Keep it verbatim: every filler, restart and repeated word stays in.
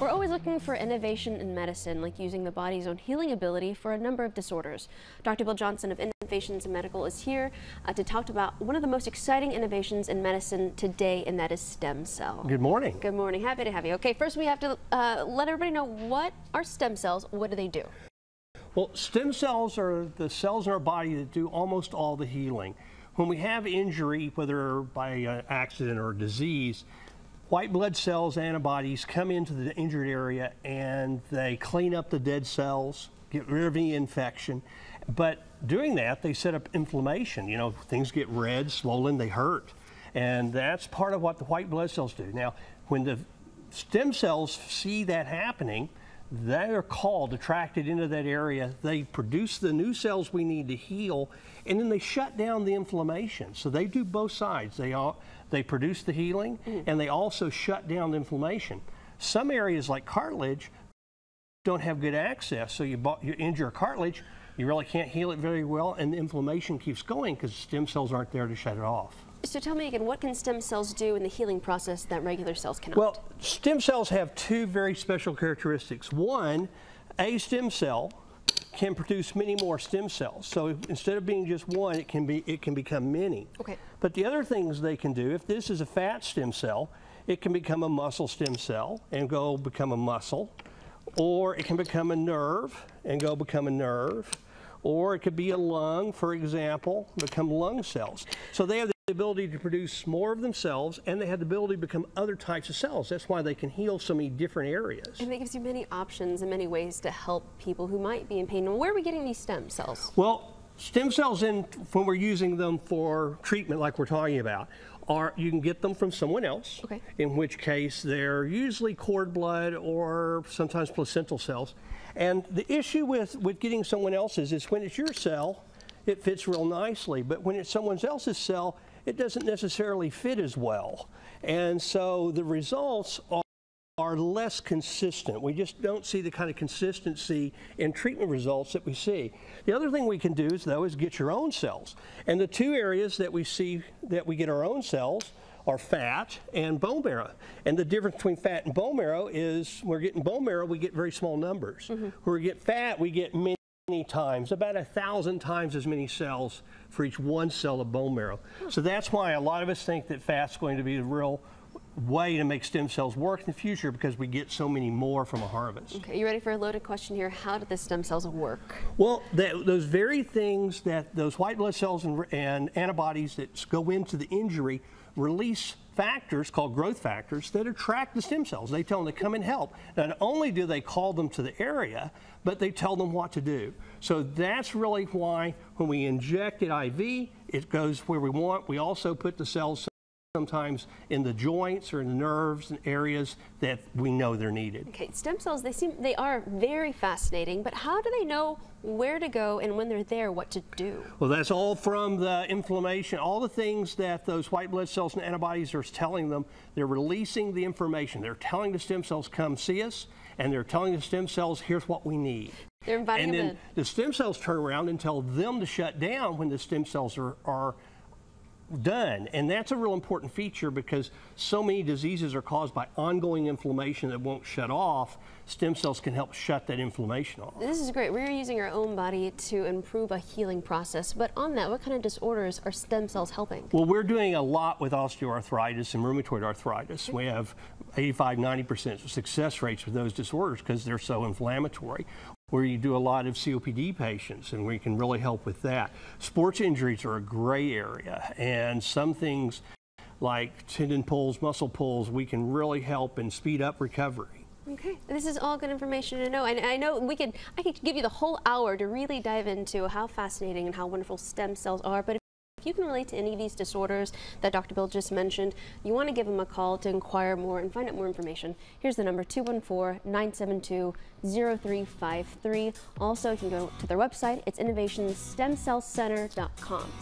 We're always looking for innovation in medicine, like using the body's own healing ability for a number of disorders. Doctor Bill Johnson of Innovations Medical is here uh, to talk about one of the most exciting innovations in medicine today, and that is stem cell. Good morning. Good morning. Happy to have you. Okay, first we have to uh, let everybody know, what are stem cells? What do they do? Well, stem cells are the cells in our body that do almost all the healing. When we have injury, whether by uh, accident or disease, white blood cells, antibodies come into the injured area and they clean up the dead cells, get rid of any infection. But doing that, they set up inflammation. You know, things get red, swollen, they hurt. And that's part of what the white blood cells do. Now, when the stem cells see that happening, they are called, attracted into that area. They produce the new cells we need to heal, and then they shut down the inflammation. So they do both sides. They all, they produce the healing, mm. and they also shut down the inflammation. Some areas like cartilage don't have good access, so you, bought, you injure a cartilage, you really can't heal it very well, and the inflammation keeps going because stem cells aren't there to shut it off. So tell me again, what can stem cells do in the healing process that regular cells cannot? Well, stem cells have two very special characteristics. One, a stem cell can produce many more stem cells. So if, instead of being just one, it can be it can become many. Okay. But the other things they can do, if this is a fat stem cell, it can become a muscle stem cell and go become a muscle, or it can become a nerve and go become a nerve, or it could be a lung, for example, become lung cells. So they have the ability to produce more of themselves, and they have the ability to become other types of cells. That's why they can heal so many different areas. And it gives you many options and many ways to help people who might be in pain. And where are we getting these stem cells? Well, stem cells, in, when we're using them for treatment like we're talking about, are you can get them from someone else, okay. in which case they're usually cord blood or sometimes placental cells. And the issue with, with getting someone else's is when it's your cell, it fits real nicely, but when it's someone else's cell, it doesn't necessarily fit as well. And so the results are, are less consistent. We just don't see the kind of consistency in treatment results that we see. The other thing we can do is, though, is get your own cells. And the two areas that we see that we get our own cells are fat and bone marrow. And the difference between fat and bone marrow is we're getting bone marrow, we get very small numbers. Mm-hmm. When we get fat, we get many times, about a thousand times as many cells for each one cell of bone marrow. So that's why a lot of us think that fat's going to be the real way to make stem cells work in the future, because we get so many more from a harvest. Okay, you ready for a loaded question here? How do the stem cells work? Well, that, those very things that those white blood cells and, and antibodies that go into the injury release factors called growth factors that attract the stem cells. They tell them to come and help. Not only do they call them to the area, but they tell them what to do. So that's really why when we inject it I V, it goes where we want. We also put the cells sometimes in the joints or in the nerves and areas that we know they're needed. Okay, stem cells, they seem, they are very fascinating, but how do they know where to go and when they're there, what to do? Well, that's all from the inflammation, all the things that those white blood cells and antibodies are telling them. They're releasing the information. They're telling the stem cells, come see us, and they're telling the stem cells, here's what we need. They're inviting them in. And then the stem cells turn around and tell them to shut down when the stem cells are, are done. And that's a real important feature, because so many diseases are caused by ongoing inflammation that won't shut off. Stem cells can help shut that inflammation off. This is great. We're using our own body to improve a healing process. But on that, what kind of disorders are stem cells helping? Well, we're doing a lot with osteoarthritis and rheumatoid arthritis. We have eighty-five, ninety percent success rates with those disorders because they're so inflammatory. Where you do a lot of C O P D patients, and we can really help with that. Sports injuries are a gray area, and some things like tendon pulls, muscle pulls, we can really help and speed up recovery. Okay, this is all good information to know, and I know we could, I could give you the whole hour to really dive into how fascinating and how wonderful stem cells are, but if you can relate to any of these disorders that Doctor Bill just mentioned, you want to give him a call to inquire more and find out more information. Here's the number, two one four, nine seven two, zero three five three. Also, you can go to their website. It's innovations stem cell center dot com.